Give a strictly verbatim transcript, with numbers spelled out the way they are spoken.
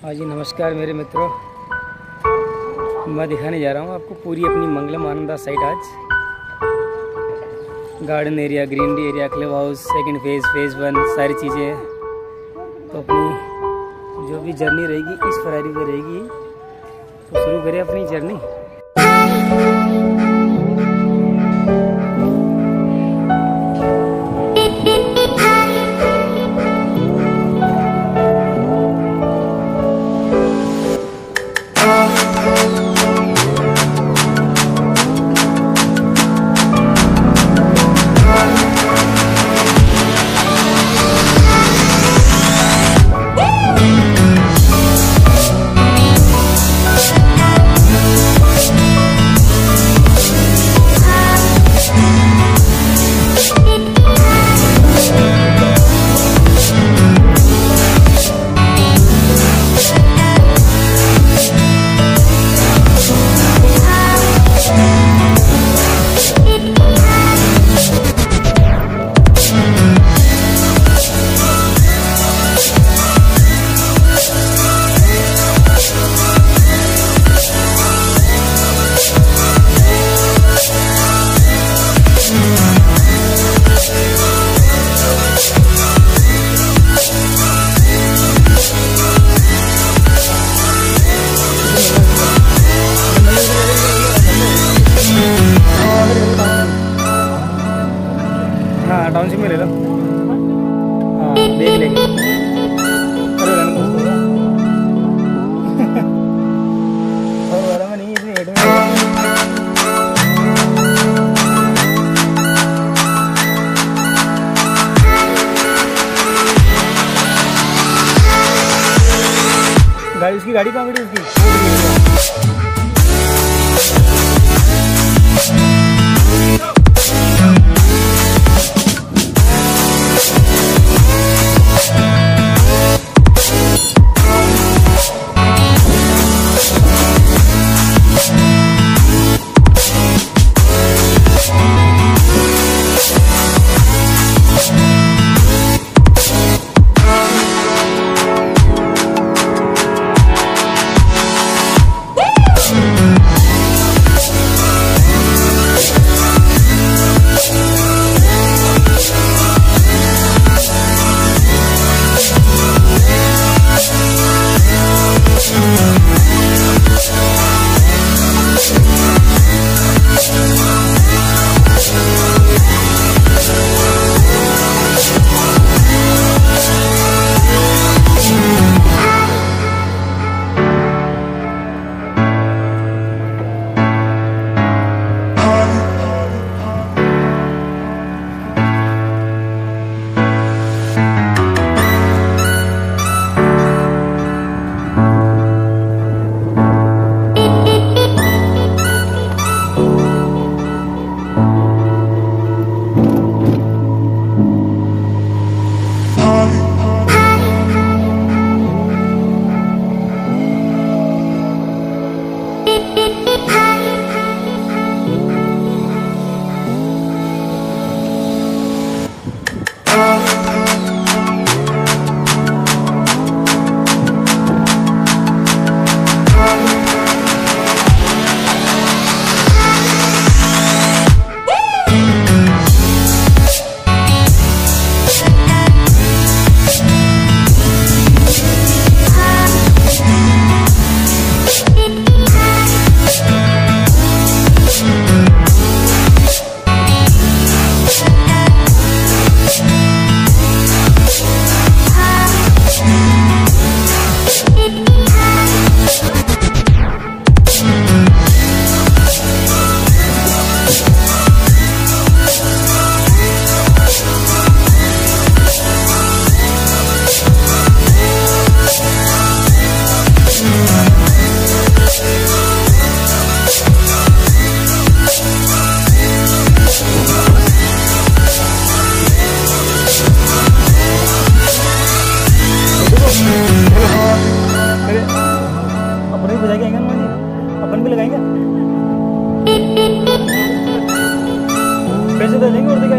हाँ जी नमस्कार मेरे मित्रों, मैं दिखाने जा रहा हूँ आपको पूरी अपनी मंगलम आनंदा साइट। आज garden area, greenery area, club house, second phase, phase one, सारी चीज़ें। तो अपनी जो भी जर्नी रहेगी इस फरारी पे रहेगी, तो शुरू करें अपनी जर्नी। उसकी गाड़ी कहाँ गई उसकी? अपन भी लगाएंगे, पैसे डालेंगे और